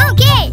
Okay.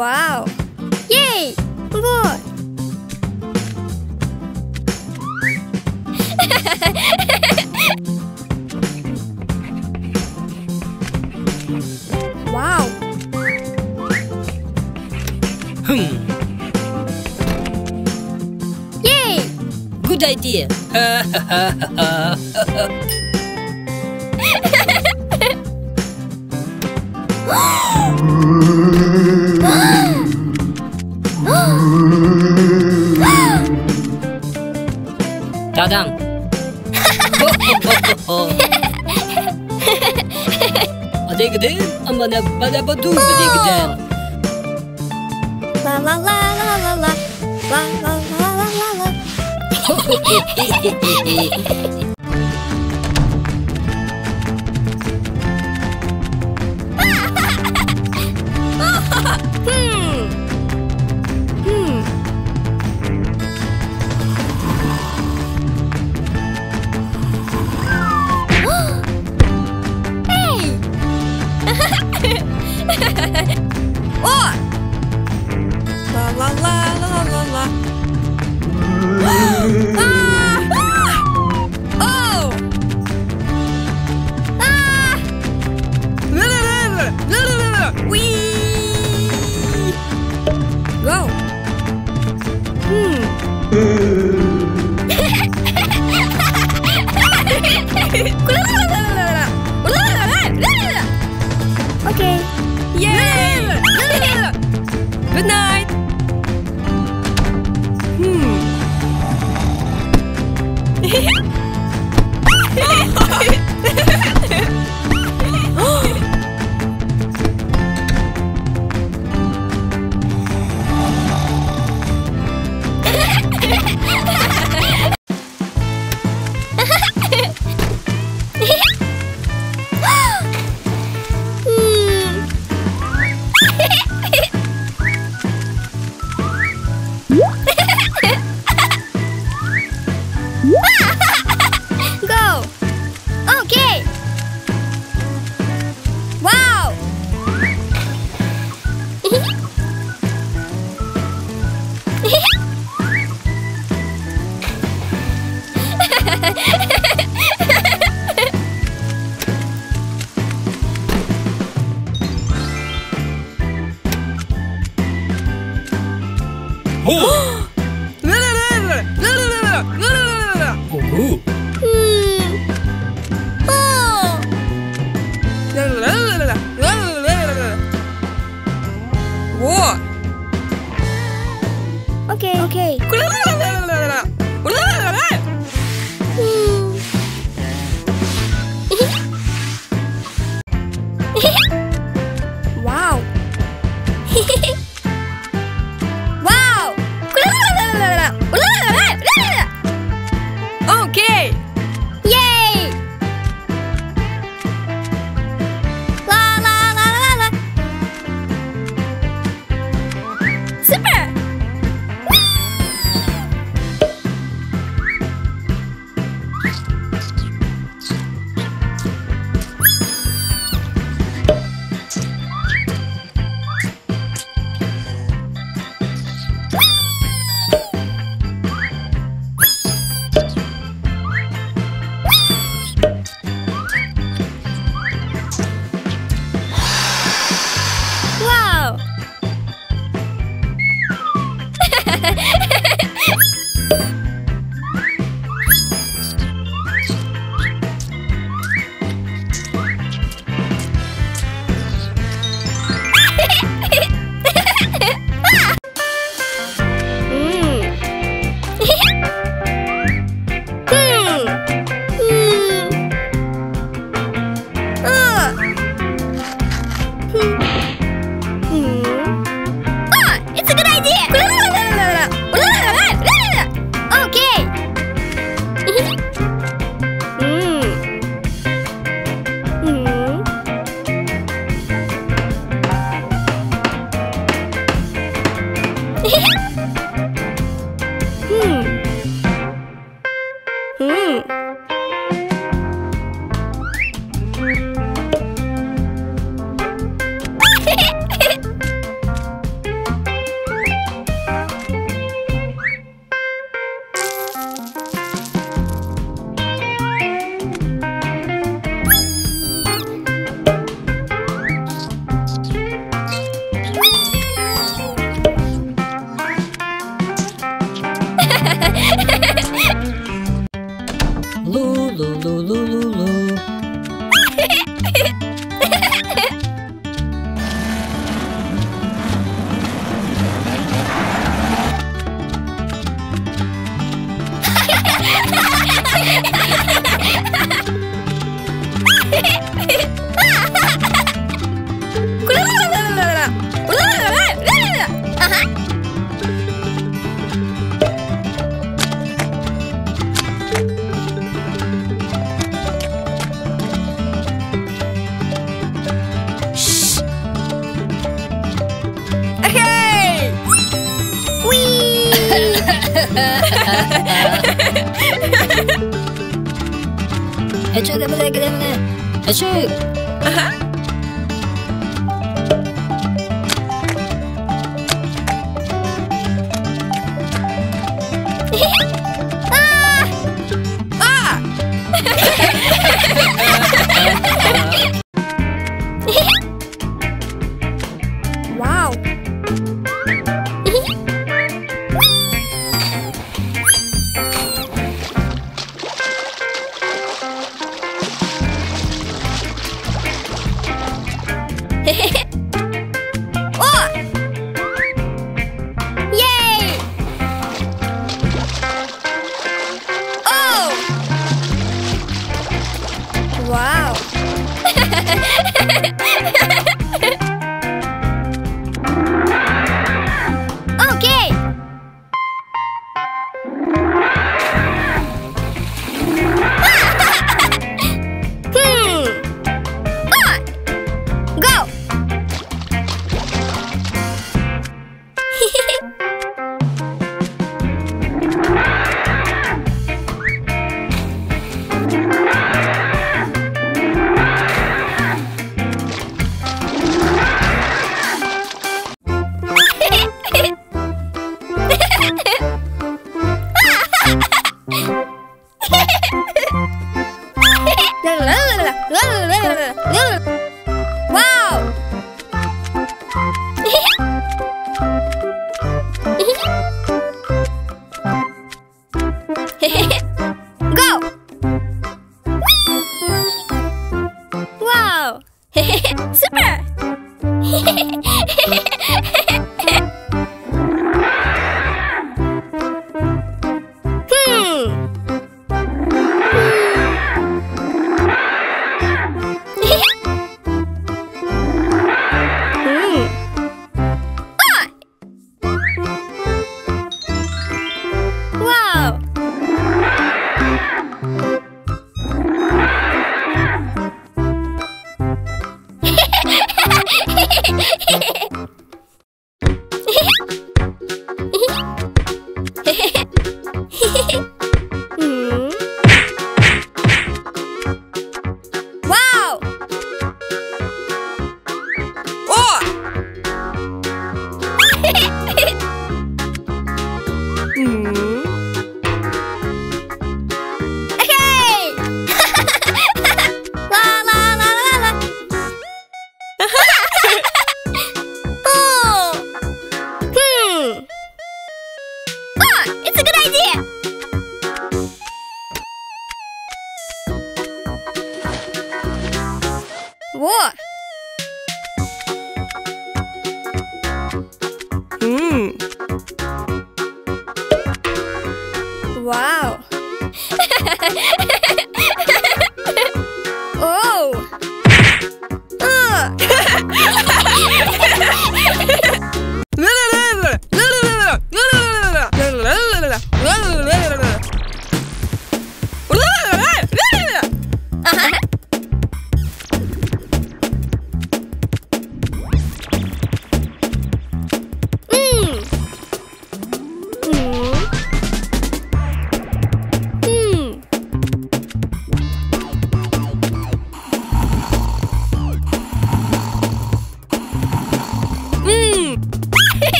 Wow! Yay! Look! Wow! Yay! Good idea! Ta-dam! Adigdin, amana badabadu, adigdin. La la la la la la, la la la la la la.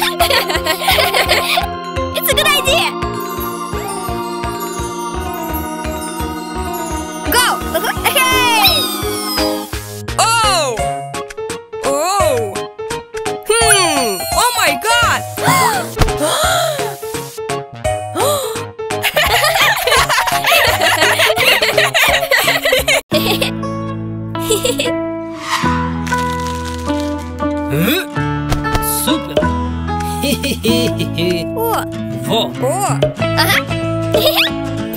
It's a good idea! Go! Hey! Oh! Oh! Hmm! Oh my god! Super! О! Во! О! Ага!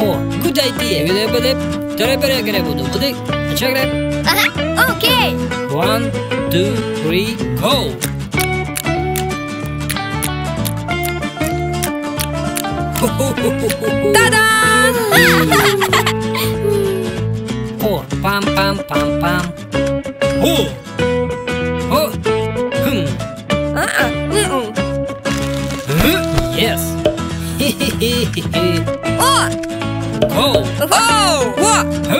О! Good idea! Виде бъде! Тре бере гре буду бъде! Нача гре! Ага! Окей! 1, 2, 3, go! Та-дам! О! Пам-пам-пам-пам! О! О! Хм! Yes. Oh. Oh. Oh. What? Go!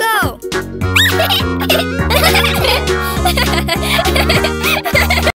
No! Go! Go!